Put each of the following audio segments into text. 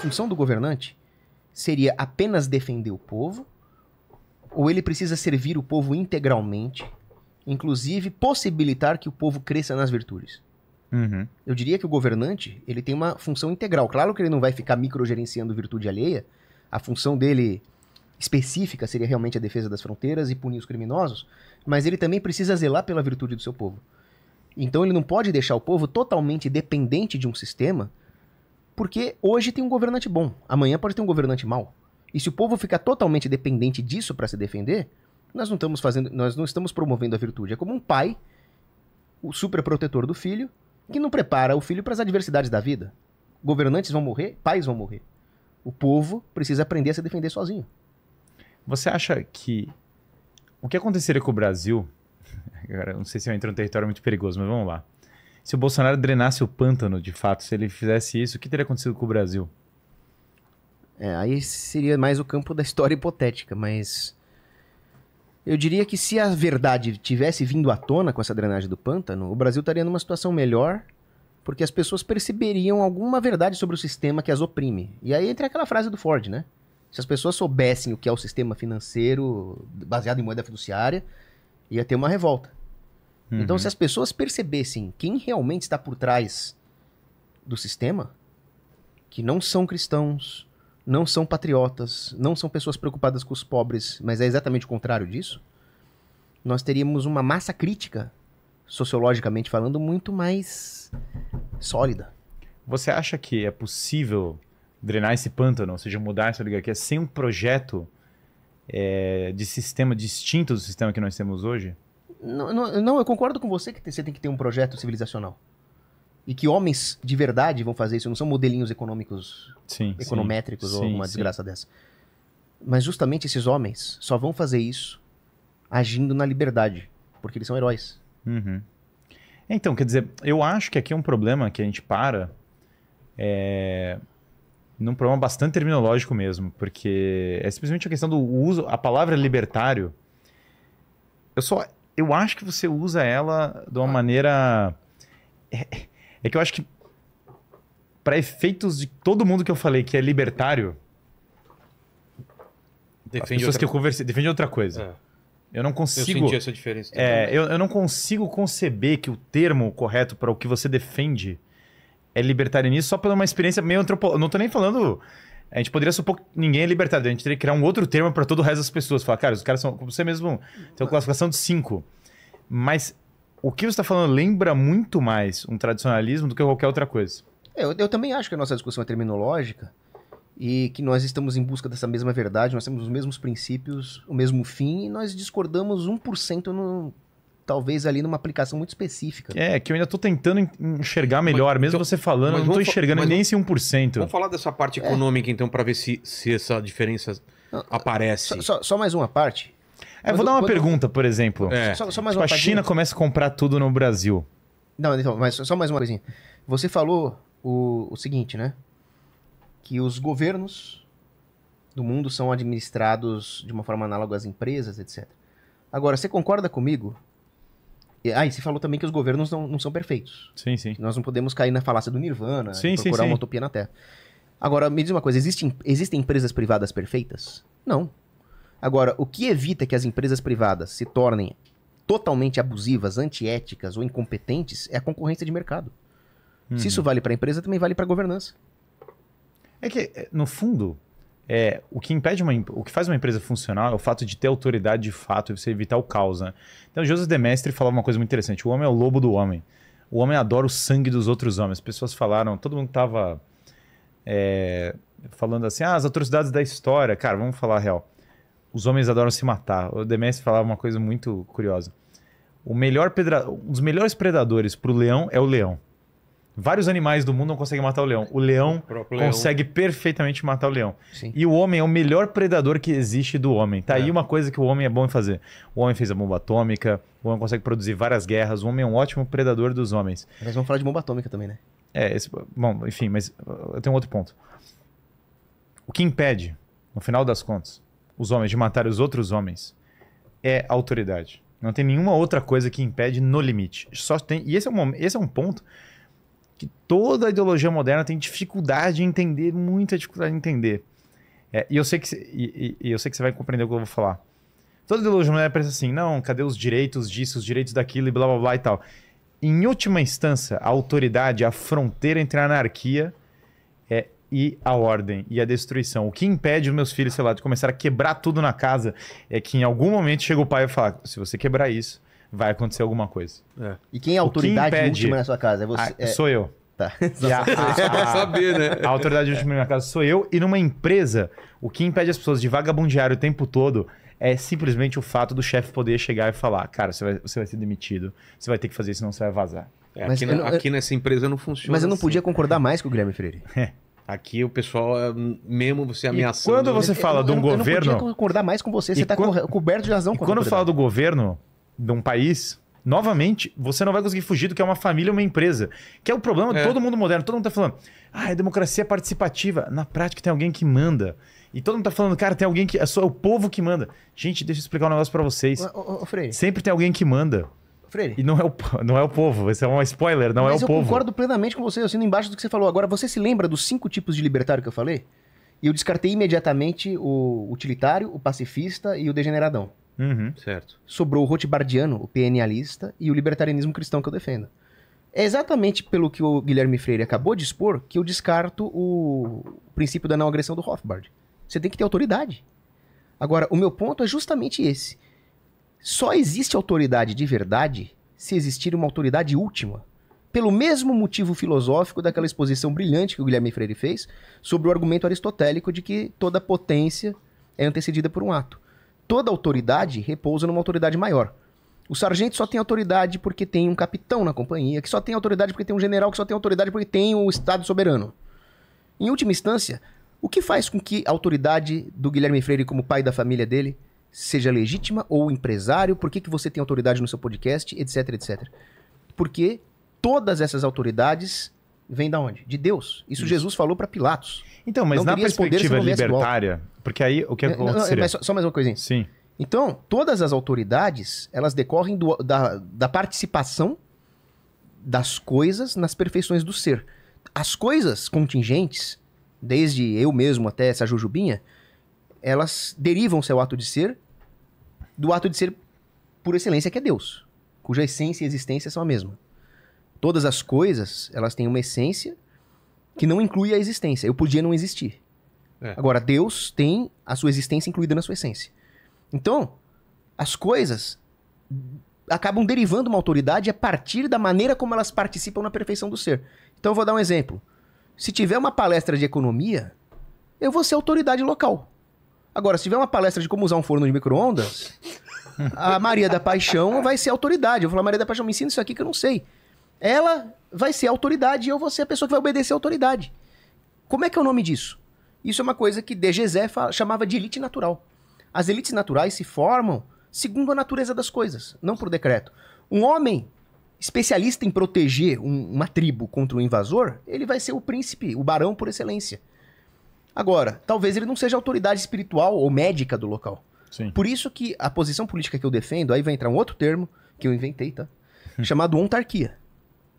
função do governante seria apenas defender o povo, ou ele precisa servir o povo integralmente, inclusive possibilitar que o povo cresça nas virtudes? Uhum. Eu diria que o governante, ele tem uma função integral. Claro que ele não vai ficar microgerenciando virtude alheia. A função dele específica seria realmente a defesa das fronteiras e punir os criminosos, mas ele também precisa zelar pela virtude do seu povo. Então ele não pode deixar o povo totalmente dependente de um sistema, porque hoje tem um governante bom, amanhã pode ter um governante mau. E se o povo ficar totalmente dependente disso para se defender, nós não estamos promovendo a virtude. É como um pai, o superprotetor do filho, que não prepara o filho para as adversidades da vida. Governantes vão morrer, pais vão morrer. O povo precisa aprender a se defender sozinho. Você acha que o que aconteceria com o Brasil? Agora, não sei se eu entro num território muito perigoso, mas vamos lá. Se o Bolsonaro drenasse o pântano, de fato, se ele fizesse isso, o que teria acontecido com o Brasil? É, aí seria mais o campo da história hipotética, mas eu diria que se a verdade tivesse vindo à tona com essa drenagem do pântano, o Brasil estaria numa situação melhor, porque as pessoas perceberiam alguma verdade sobre o sistema que as oprime. E aí entra aquela frase do Ford, né? Se as pessoas soubessem o que é o sistema financeiro baseado em moeda fiduciária, ia ter uma revolta. Então, se as pessoas percebessem quem realmente está por trás do sistema, que não são cristãos, não são patriotas, não são pessoas preocupadas com os pobres, mas é exatamente o contrário disso, nós teríamos uma massa crítica, sociologicamente falando, muito mais sólida. Você acha que é possível drenar esse pântano, ou seja, mudar essa oligarquia sem um projeto de sistema distinto do sistema que nós temos hoje? Não, eu concordo com você que você tem que ter um projeto civilizacional. E que homens de verdade vão fazer isso, não são modelinhos econômicos, econométricos ou uma desgraça dessa. Mas justamente esses homens só vão fazer isso agindo na liberdade, porque eles são heróis. Uhum. Então, quer dizer, eu acho que aqui é um problema que a gente para num problema bastante terminológico mesmo, porque é simplesmente a questão do uso, a palavra libertário, eu acho que você usa ela de uma maneira... É que eu acho que, para efeitos de todo mundo que eu falei que é libertário, defende outra coisa. Eu não consigo... Eu senti essa diferença também. Eu não consigo conceber que o termo correto para o que você defende é libertarianismo só pela uma experiência meio antropológica. Não estou nem falando... A gente poderia supor que ninguém é libertário. A gente teria que criar um outro termo para todo o resto das pessoas. Falar, cara, os caras são, como você mesmo, tem uma classificação de 5. Mas o que você está falando lembra muito mais um tradicionalismo do que qualquer outra coisa. Eu também acho que a nossa discussão é terminológica e que nós estamos em busca dessa mesma verdade. Nós temos os mesmos princípios, o mesmo fim, e nós discordamos 1% no... Talvez ali numa aplicação muito específica. Que eu ainda estou tentando enxergar melhor. Mas, mesmo então, você falando, eu não estou enxergando nem esse 1%. Vamos falar dessa parte econômica, então, para ver se essa diferença aparece. Só mais uma parte. Vou dar uma pergunta, por exemplo. Só mais uma parte. A China começa a comprar tudo no Brasil. Não, então, mas só mais uma coisinha. Você falou o seguinte, né? Que os governos do mundo são administrados de uma forma análoga às empresas, etc. Agora, você concorda comigo... E você falou também que os governos não são perfeitos. Sim. Nós não podemos cair na falácia do nirvana, procurar uma utopia na Terra. Agora, me diz uma coisa, existem empresas privadas perfeitas? Não. Agora, o que evita que as empresas privadas se tornem totalmente abusivas, antiéticas ou incompetentes é a concorrência de mercado. Se isso vale para a empresa, também vale para a governança. É que, no fundo, o que faz uma empresa funcionar é o fato de ter autoridade de fato e você evitar o caos, né? Então, Joseph de Maistre falava uma coisa muito interessante. O homem é o lobo do homem. O homem adora o sangue dos outros homens. As pessoas falaram, todo mundo estava falando assim, as atrocidades da história. Cara, vamos falar a real. Os homens adoram se matar. O de Maistre falava uma coisa muito curiosa. Um dos melhores predadores para o leão é o leão. Vários animais do mundo não conseguem matar o leão. O leão consegue perfeitamente matar o leão. Sim. E o homem é o melhor predador que existe do homem. Aí uma coisa que o homem é bom em fazer. O homem fez a bomba atômica, o homem consegue produzir várias guerras, o homem é um ótimo predador dos homens. Nós vamos falar de bomba atômica também, né? Bom, enfim, mas eu tenho um outro ponto. O que impede, no final das contas, os homens de matar os outros homens é a autoridade. Não tem nenhuma outra coisa que impede no limite. E esse é um ponto... que toda a ideologia moderna tem dificuldade de entender, muita dificuldade de entender. E eu sei que você vai compreender o que eu vou falar. Toda ideologia moderna pensa assim, não, cadê os direitos disso, os direitos daquilo e blá blá blá e tal. Em última instância, a autoridade, a fronteira entre a anarquia e a ordem e a destruição. O que impede os meus filhos, sei lá, de começar a quebrar tudo na casa é que em algum momento chega o pai e fala, se você quebrar isso, vai acontecer alguma coisa. E quem é a autoridade última na sua casa? É você, sou eu. Tá. A autoridade última na minha casa sou eu. E numa empresa, o que impede as pessoas de vagabundear o tempo todo é simplesmente o fato do chefe poder chegar e falar, cara, você vai ser demitido, você vai ter que fazer isso, senão você vai vazar. Aqui nessa empresa não funciona. Mas eu não podia concordar mais com o Guilherme Freire. Aqui o pessoal, mesmo você ameaçando... Quando você fala de um governo... Eu não podia concordar mais com você, você está coberto de razão. E quando eu falo do governo de um país... Novamente, você não vai conseguir fugir do que é uma família ou uma empresa. Que é o problema de todo mundo moderno. Todo mundo tá falando, ah, a democracia é participativa. Na prática tem alguém que manda. E todo mundo tá falando, cara, tem alguém que... É só o povo que manda. Gente, deixa eu explicar um negócio pra vocês. Freire. Sempre tem alguém que manda. Freire. E não é o povo. Isso é um spoiler, não é o povo. Mas eu concordo plenamente com você, assino embaixo do que você falou. Agora, você se lembra dos 5 tipos de libertário que eu falei? E eu descartei imediatamente o utilitário, o pacifista e o degeneradão. Uhum, certo. Sobrou o Rothbardiano, o PNLista, e o libertarianismo cristão que eu defendo. É exatamente pelo que o Guilherme Freire acabou de expor que eu descarto o princípio da não agressão do Rothbard. Você tem que ter autoridade. Agora, o meu ponto é justamente esse. Só existe autoridade de verdade se existir uma autoridade última. Pelo mesmo motivo filosófico daquela exposição brilhante que o Guilherme Freire fez sobre o argumento aristotélico de que toda potência é antecedida por um ato. Toda autoridade repousa numa autoridade maior. O sargento só tem autoridade porque tem um capitão na companhia, que só tem autoridade porque tem um general, que só tem autoridade porque tem o Estado soberano. Em última instância, o que faz com que a autoridade do Guilherme Freire como pai da família dele seja legítima ou empresário? Por que você tem autoridade no seu podcast, etc, etc? Porque todas essas autoridades vêm da onde? De Deus. Isso Jesus falou para Pilatos. Então, mas não na perspectiva libertária, porque aí o que aconteceria? Só mais uma coisinha. Sim. Então, todas as autoridades, elas decorrem da participação das coisas nas perfeições do ser. As coisas contingentes, desde eu mesmo até essa jujubinha, elas derivam seu ato de ser do ato de ser por excelência que é Deus, cuja essência e existência são a mesma. Todas as coisas, elas têm uma essência que não inclui a existência. Eu podia não existir. Agora, Deus tem a sua existência incluída na sua essência. Então, as coisas acabam derivando uma autoridade a partir da maneira como elas participam na perfeição do ser. Então, eu vou dar um exemplo. Se tiver uma palestra de economia, eu vou ser autoridade local. Agora, se tiver uma palestra de como usar um forno de micro-ondas, a Maria da Paixão vai ser autoridade. Eu vou falar, Maria da Paixão, me ensina isso aqui que eu não sei. Ela vai ser a autoridade e eu vou ser a pessoa que vai obedecer a autoridade. Como é que é o nome disso? Isso é uma coisa que De Gessé chamava de elite natural. As elites naturais se formam segundo a natureza das coisas, não por decreto. Um homem especialista em proteger uma tribo contra um invasor, ele vai ser o príncipe, o barão por excelência. Agora, talvez ele não seja a autoridade espiritual ou médica do local. Sim. Por isso que a posição política que eu defendo, aí vai entrar um outro termo que eu inventei, tá? Chamado ontarquia.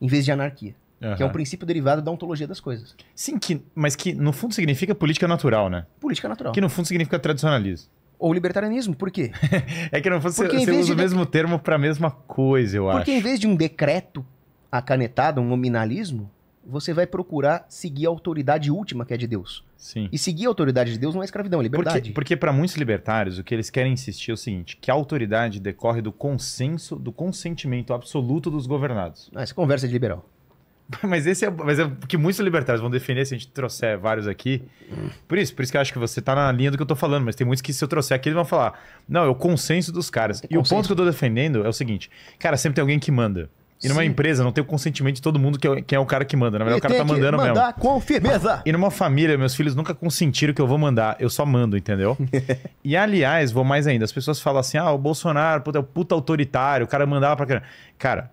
Em vez de anarquia. Uhum. Que é um princípio derivado da ontologia das coisas. Sim, mas que no fundo significa política natural, né? Política natural. Que no fundo significa tradicionalismo. Ou libertarianismo, por quê? É que no fundo você usa o mesmo termo para a mesma coisa, eu acho. Porque em vez de um decreto acanetado, um nominalismo, você vai procurar seguir a autoridade última que é de Deus. Sim. E seguir a autoridade de Deus não é escravidão, é liberdade. Porque para muitos libertários, o que eles querem insistir é o seguinte, que a autoridade decorre do consenso, do consentimento absoluto dos governados. Ah, essa conversa de liberal. Mas é que muitos libertários vão defender se a gente trouxer vários aqui. Por isso que eu acho que você tá na linha do que eu tô falando, mas tem muitos que se eu trouxer aqui, eles vão falar, não, é o consenso dos caras. E o ponto que eu tô defendendo é o seguinte, cara, sempre tem alguém que manda. E numa empresa não tem o consentimento de todo mundo que é o cara que manda. Na verdade, o cara tá mandando mesmo. Mandar com firmeza. E numa família, meus filhos nunca consentiram que eu vou mandar. Eu só mando, entendeu? E aliás, vou mais ainda. As pessoas falam assim, ah, o Bolsonaro é o puta autoritário, o cara mandava pra caramba. Cara,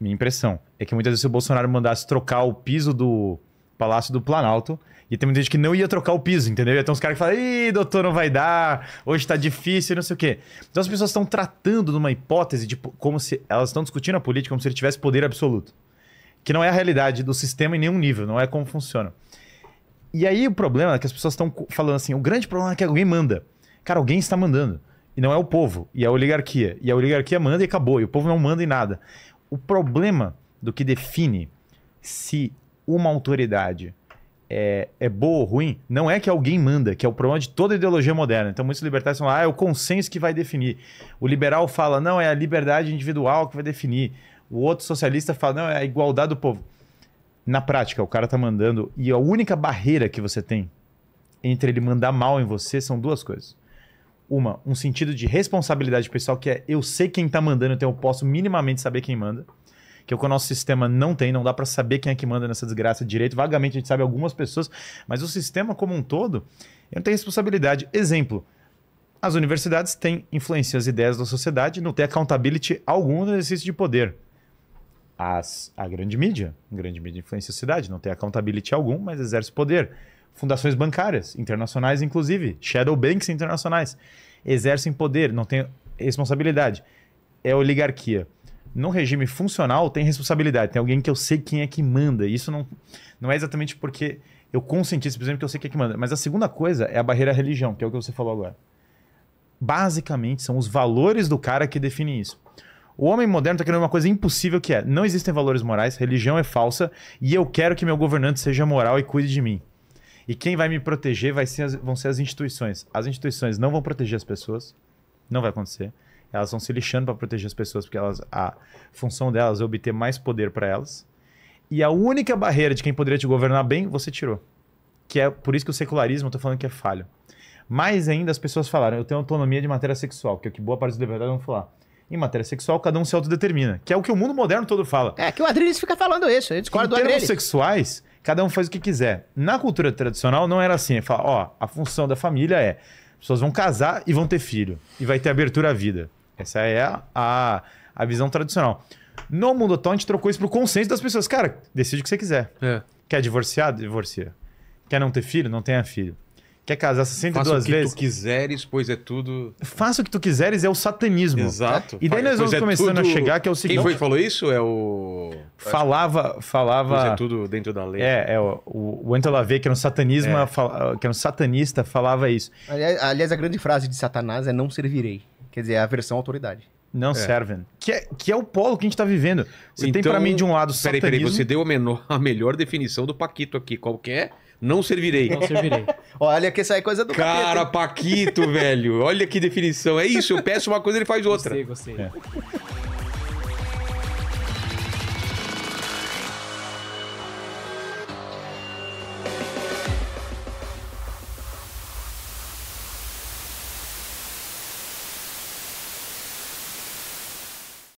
minha impressão é que muitas vezes se o Bolsonaro mandasse trocar o piso do Palácio do Planalto, e tem muita gente que não ia trocar o piso, entendeu? Ia ter uns caras que falam, ih, doutor, não vai dar, hoje tá difícil, não sei o quê. Então as pessoas estão tratando de uma hipótese de como se elas estão discutindo a política como se ele tivesse poder absoluto. que não é a realidade do sistema em nenhum nível, não é como funciona. E aí o problema é que as pessoas estão falando assim, o grande problema é que alguém manda. Cara, alguém está mandando. E não é o povo, e é a oligarquia. E a oligarquia manda e acabou, e o povo não manda em nada. O problema do que define se uma autoridade é boa ou ruim, não é que alguém manda, que é o problema de toda ideologia moderna. Então muitos libertários falam, ah, é o consenso que vai definir. O liberal fala, não, é a liberdade individual que vai definir. O outro socialista fala, não, é a igualdade do povo. Na prática, o cara tá mandando, e a única barreira que você tem entre ele mandar mal em você são duas coisas. Uma, um sentido de responsabilidade pessoal, que é eu sei quem tá mandando, então eu posso minimamente saber quem manda. Que é o que o nosso sistema não tem, não dá para saber quem é que manda nessa desgraça direito. Vagamente a gente sabe algumas pessoas, mas o sistema como um todo não tem responsabilidade. Exemplo, as universidades têm influência as ideias da sociedade, não tem accountability algum no exercício de poder. A grande mídia influencia a sociedade, não tem accountability algum, mas exerce poder. Fundações bancárias, internacionais inclusive, shadow banks internacionais, exercem poder, não tem responsabilidade. É oligarquia. No regime funcional tem responsabilidade, tem alguém que eu sei quem é que manda. Isso não é exatamente porque eu consenti, por exemplo, que eu sei quem é que manda. Mas a segunda coisa é a barreira à religião, que é o que você falou agora. Basicamente são os valores do cara que definem isso. O homem moderno está querendo uma coisa impossível que é, não existem valores morais, religião é falsa e eu quero que meu governante seja moral e cuide de mim. E quem vai me proteger vão ser as instituições. As instituições não vão proteger as pessoas, não vai acontecer. Elas vão se lixando para proteger as pessoas, porque a função delas é obter mais poder para elas. E a única barreira de quem poderia te governar bem, você tirou. Que é por isso que o secularismo, eu estou falando que é falho. Mais ainda, as pessoas falaram, eu tenho autonomia de matéria sexual, que é o que boa parte dos libertários vão falar. Em matéria sexual, cada um se autodetermina, que é o que o mundo moderno todo fala. É, que o Adriles fica falando isso, eu discordo do Adriles. Em termos sexuais, cada um faz o que quiser. Na cultura tradicional, não era assim. Fala, ó, a função da família é, as pessoas vão casar e vão ter filho, e vai ter abertura à vida. Essa é a visão tradicional. No mundo atual, a gente trocou isso pro consenso das pessoas. Cara, decide o que você quiser. É. Quer divorciar? Divorcia. Quer não ter filho? Não tenha filho. Quer casar 62 vezes? Faça o que tu quiseres, pois é tudo... Faça o que tu quiseres é o satanismo. Exato. E daí nós vamos começando a chegar, que é o seguinte... Quem foi que falou isso? É o... Falava... Pois é tudo dentro da lei. O Antelavê, que era um satanismo, que era um satanista, falava isso. Aliás, a grande frase de Satanás é não servirei. Quer dizer, a versão autoridade. Não servem. Que é o polo que a gente está vivendo. Você então, tem para mim de um lado satanismo... Peraí, você deu a melhor definição do Paquito aqui. Qual que é? Não servirei. Não servirei. Olha que essa é coisa do cara, Paquito, velho. Olha que definição. É isso, eu peço uma coisa e ele faz outra. Gostei.